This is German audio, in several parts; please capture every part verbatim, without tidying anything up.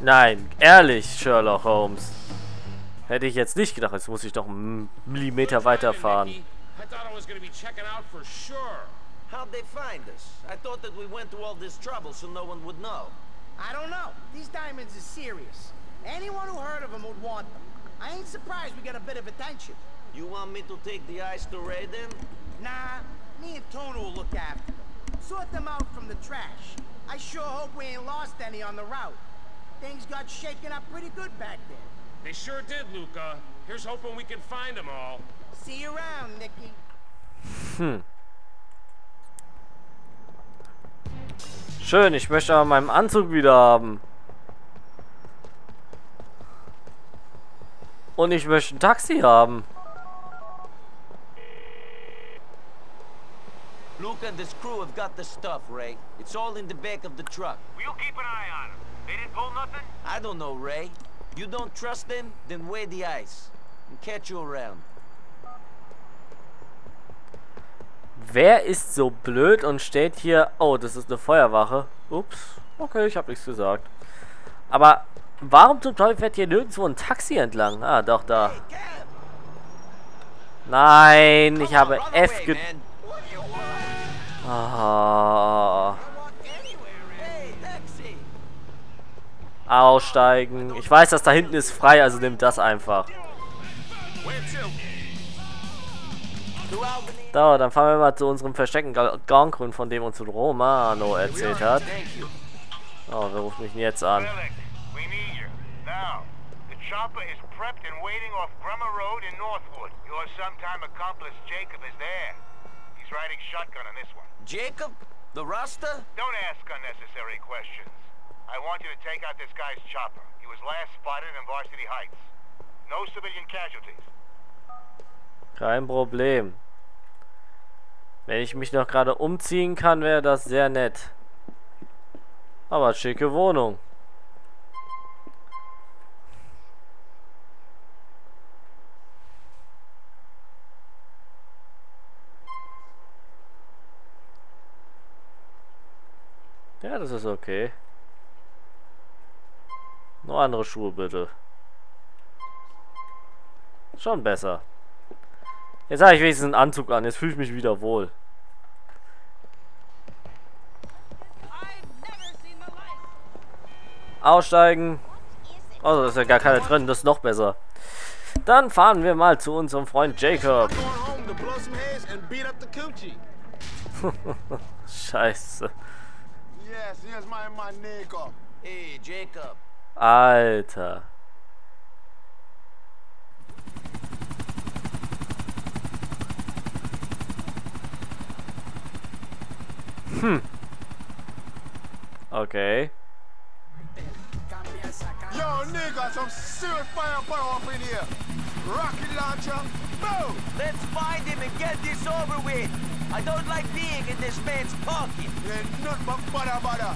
Nein, ehrlich, Sherlock Holmes. Hätte ich jetzt nicht gedacht. Jetzt muss ich noch einen Millimeter weiterfahren. How'd they find us? I thought that we went to all this trouble so no one would know. I don't know. These diamonds are serious. Anyone who heard of them would want them. I ain't surprised we got a bit of attention. You want me to take the eyes to raid them? Nah, me and Tony will look after them. Sort them out from the trash. I sure hope we ain't lost any on the route. Things got shaken up pretty good back there. They sure did, Luca. Here's hoping we can find them all. See you around, Nicky. Hmm. Schön, ich möchte aber meinen Anzug wieder haben. Und ich möchte ein Taxi haben. Luke and his crew have got the stuff, Ray. It's all in the back of the truck. We'll keep an eye on them. They didn't pull nothing? I don't know, Ray. You don't trust them? Then weigh the ice. And catch you around. Wer ist so blöd und steht hier... Oh, das ist eine Feuerwache. Ups. Okay, ich habe nichts gesagt. Aber warum zum Teufel fährt hier nirgendwo ein Taxi entlang? Ah, doch, da. Nein, ich habe F ge... Oh. Aussteigen. Ich weiß, dass da hinten ist frei, also nimm das einfach. So, dann fahren wir mal zu unserem versteckten Gangrun, von dem uns Romano erzählt hat. Oh, wer ruft mich denn jetzt an? Jacob? The Rasta? Don't ask unnecessary questions. I want you to take out this guy's chopper. He was last spotted in Varsity Heights. No civilian casualties. Kein Problem. Wenn ich mich noch gerade umziehen kann, wäre das sehr nett. Aber schicke Wohnung. Ja, das ist okay. Nur andere Schuhe bitte. Schon besser. Jetzt habe ich wenigstens einen Anzug an, jetzt fühle ich mich wieder wohl. Aussteigen. Also, da ist ja gar keiner drin, das ist noch besser. Dann fahren wir mal zu unserem Freund Jacob. Scheiße. Alter. Hm. Okay. Yo, nigga, some serious firepower up in here. Rocket launcher, boom! Let's find him and get this over with. I don't like being in this man's pocket. There's nothing but butter, butter.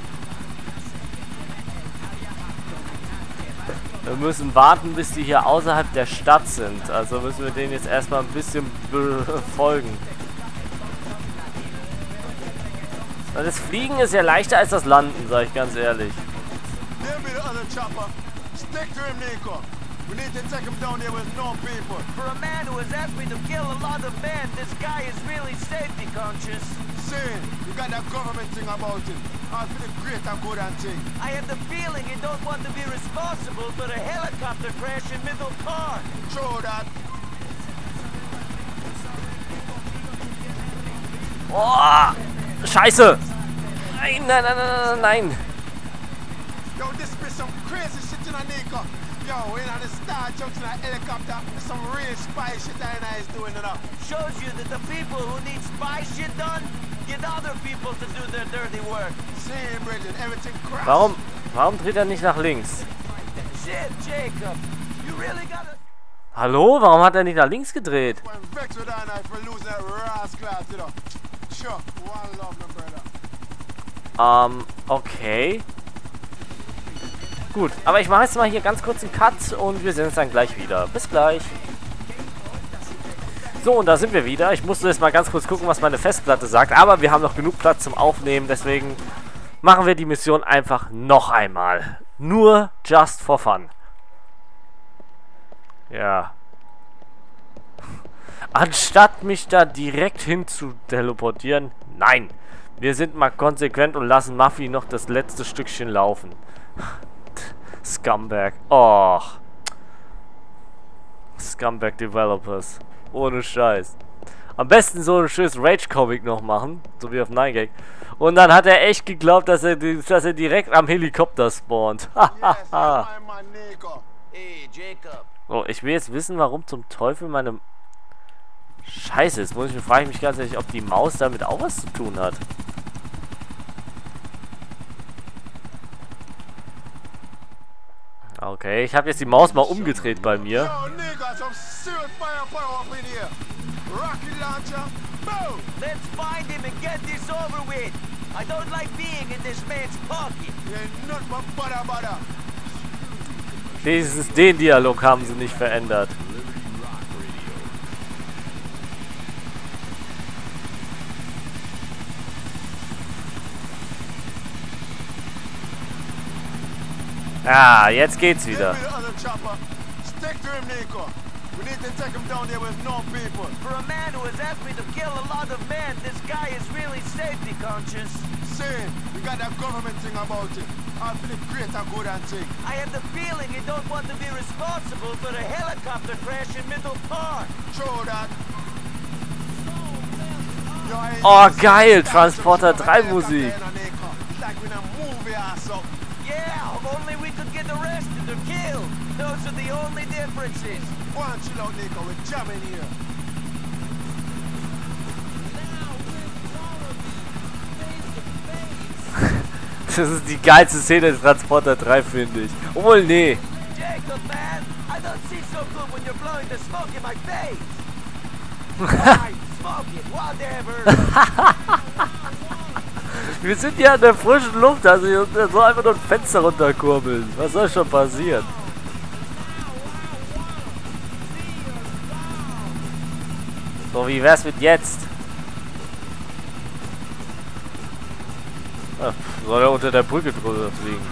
Wir müssen warten, bis die hier außerhalb der Stadt sind. Also müssen wir denen jetzt erstmal ein bisschen folgen. Das Fliegen ist ja leichter als das Landen, sage ich ganz ehrlich. Oh, Scheiße! Nein, nein, nein, nein, nein! Warum, warum dreht er nicht nach links? Hallo, warum hat er nicht nach links gedreht? Ähm, okay. Gut, aber ich mache jetzt mal hier ganz kurz einen Cut und wir sehen uns dann gleich wieder. Bis gleich. So, und da sind wir wieder. Ich musste jetzt mal ganz kurz gucken, was meine Festplatte sagt, aber wir haben noch genug Platz zum Aufnehmen, deswegen machen wir die Mission einfach noch einmal. Nur just for fun. Ja. Anstatt mich da direkt hin zu teleportieren, nein. Wir sind mal konsequent und lassen Muffy noch das letzte Stückchen laufen. Scumbag. Oh. Scumbag Developers. Ohne Scheiß. Am besten so ein schönes Rage-Comic noch machen. So wie auf nine gag. Und dann hat er echt geglaubt, dass er, dass er direkt am Helikopter spawnt. Oh, ich will jetzt wissen, warum zum Teufel meine... Scheiße, jetzt muss ich, frage ich mich ganz ehrlich, ob die Maus damit auch was zu tun hat. Okay, ich habe jetzt die Maus mal umgedreht bei mir. Dieses, den Dialog haben sie nicht verändert. Ah, jetzt geht's wieder. Oh, geil, Transporter drei Musik. Yeah, if only we could get arrested or killed. Those are the only differences. Why don't you know, Nico? We're jumping here. Now with Dorothy, face to face. Das ist die geilste Szene in Transporter drei, finde ich. Obwohl, nee. Jacob, man, I don't see so good when you're blowing the smoke in my face. I smoke it, whatever. Wir sind ja in der frischen Luft, also ich soll einfach nur ein Fenster runterkurbeln. Was soll schon passieren? So, wie wär's mit jetzt? Ach, soll er unter der Brücke drüber fliegen?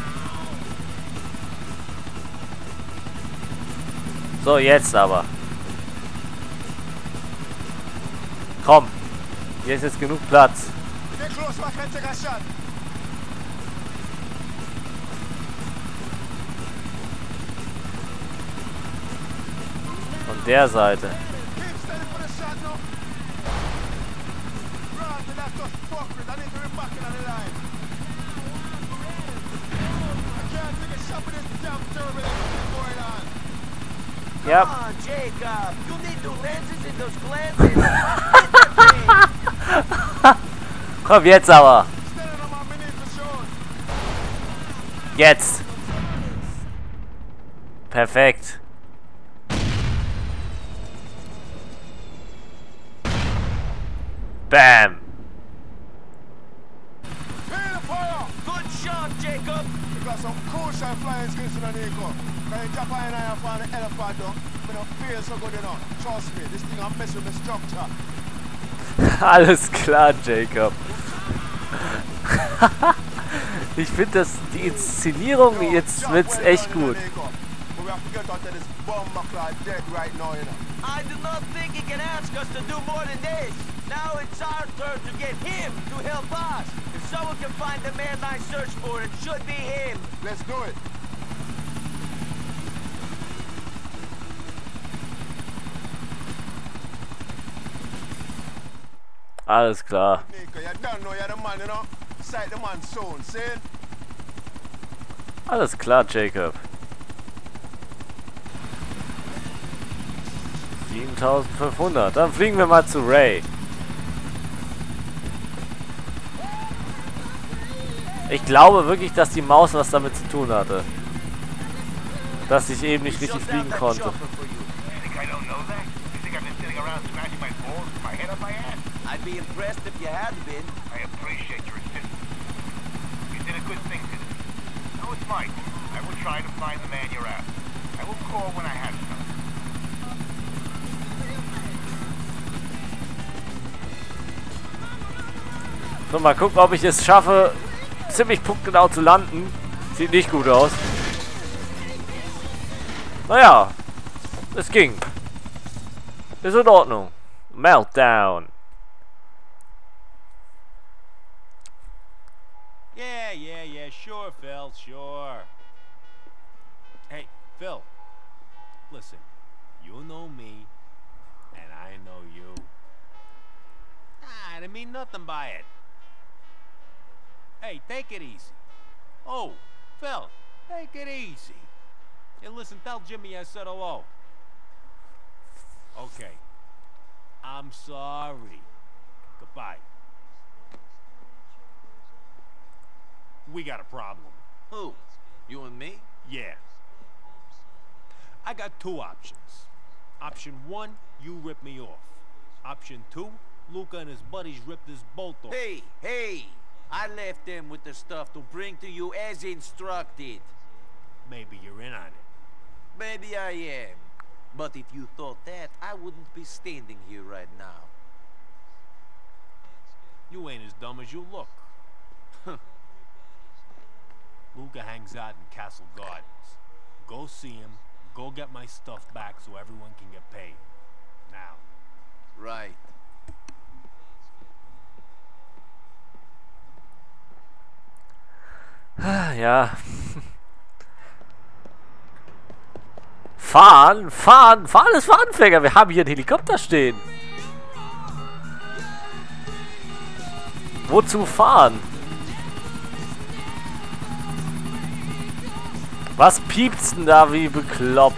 So, jetzt aber. Komm, hier ist jetzt genug Platz. Von der Seite. Ja. Komm jetzt aber. Jetzt. Perfekt. Bam. Alles klar, Jacob. Ich finde das, die Inszenierung, jetzt wird's echt gut. Alles klar. Alles klar, Jacob. siebentausendfünfhundert. Dann fliegen wir mal zu Ray. Ich glaube wirklich, dass die Maus was damit zu tun hatte. Dass ich eben nicht richtig fliegen konnte. I'd be impressed if you hadn't been. I appreciate your assistance. You did a good thing today. Now it's mine. I will try to find the man you're after. I will call when I have something. So, mal gucken, ob ich es schaffe, ziemlich punktgenau zu landen. Sieht nicht gut aus. Naja, es ging. Ist in Ordnung. Meltdown. Yeah, yeah, yeah, sure, Phil, sure. Hey, Phil, listen, you know me, and I know you. Nah, I didn't mean nothing by it. Hey, take it easy. Oh, Phil, take it easy. And listen, tell Jimmy I said hello. Okay. I'm sorry. Goodbye. We got a problem. Who? You and me? Yeah. I got two options. Option one, you rip me off. Option two, Luca and his buddies ripped his bolt off. Hey, hey! I left them with the stuff to bring to you as instructed. Maybe you're in on it. Maybe I am. But if you thought that, I wouldn't be standing here right now. You ain't as dumb as you look. Luca hangs out in Castle Gardens. Go see him. Go get my stuff back so everyone can get paid. Now. Right. Ja. Fahren, fahren, fahren ist für Anfänger. Wir haben hier einen Helikopter stehen. Wozu fahren? Was piepst denn da wie bekloppt?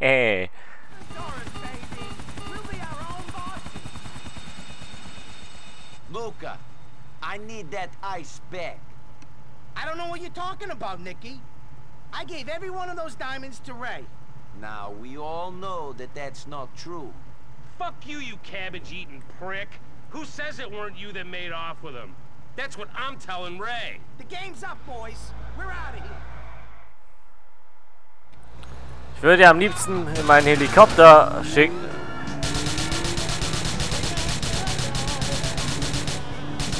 Hehehe. Luca, I need that ice back. I don't know what you're talking about, Nicky. I gave every one of those diamonds to Ray. Now, we all know that that's not true. Fuck you, you cabbage-eating prick. Who says it weren't you that made off with them? That's what I'm telling Ray. The game's up, boys. We're out of here. Ich würde ja am liebsten in meinen Helikopter schicken.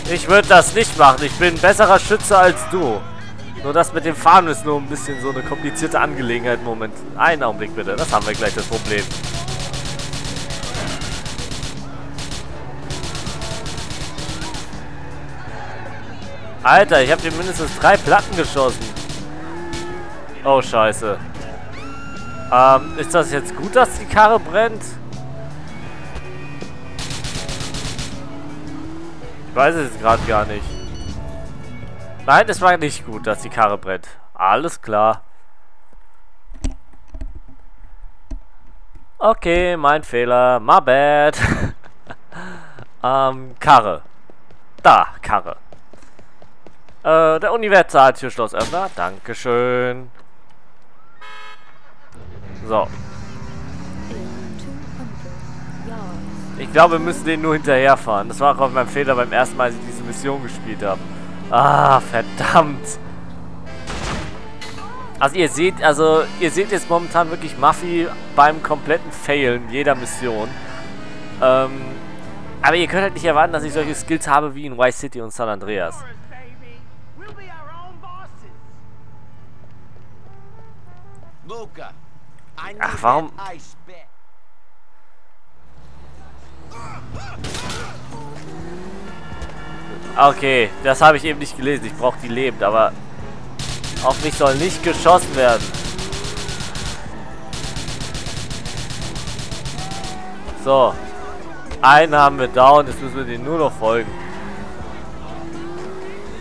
Ich würde das nicht machen. Ich bin ein besserer Schütze als du. Nur das mit dem Fahren ist nur ein bisschen so eine komplizierte Angelegenheit im Moment. Einen Augenblick bitte. Das haben wir gleich das Problem. Alter, ich habe dir mindestens drei Platten geschossen. Oh, scheiße. Ähm, ist das jetzt gut, dass die Karre brennt? Ich weiß es jetzt gerade gar nicht. Nein, es war nicht gut, dass die Karre brennt. Alles klar. Okay, mein Fehler. My bad. ähm, Karre. Da, Karre. Äh, der Universaltürschlossöffner. Dankeschön. So. Ich glaube, wir müssen den nur hinterherfahren. Das war auch auf meinem Fehler beim ersten Mal, als ich diese Mission gespielt habe. Ah, verdammt. Also ihr seht, also ihr seht jetzt momentan wirklich Muffy beim kompletten Failen jeder Mission. Ähm, aber ihr könnt halt nicht erwarten, dass ich solche Skills habe wie in Vice City und San Andreas. Luca. Ach, warum? Okay, das habe ich eben nicht gelesen. Ich brauche die lebend, aber auf mich soll nicht geschossen werden. So. Einen haben wir down, jetzt müssen wir den nur noch folgen.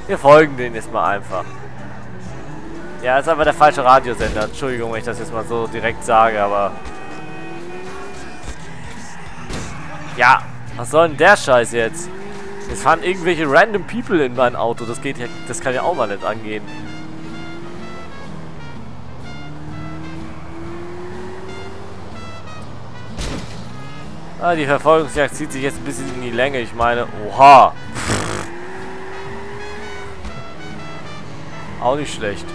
Wir folgen den jetzt mal einfach. Ja, ist aber der falsche Radiosender. Entschuldigung, wenn ich das jetzt mal so direkt sage, aber... Ja, was soll denn der Scheiß jetzt? Es fahren irgendwelche random people in mein Auto. Das geht ja, das kann ja auch mal nicht angehen. Ah, die Verfolgungsjagd zieht sich jetzt ein bisschen in die Länge. Ich meine, oha. Pff. Auch nicht schlecht.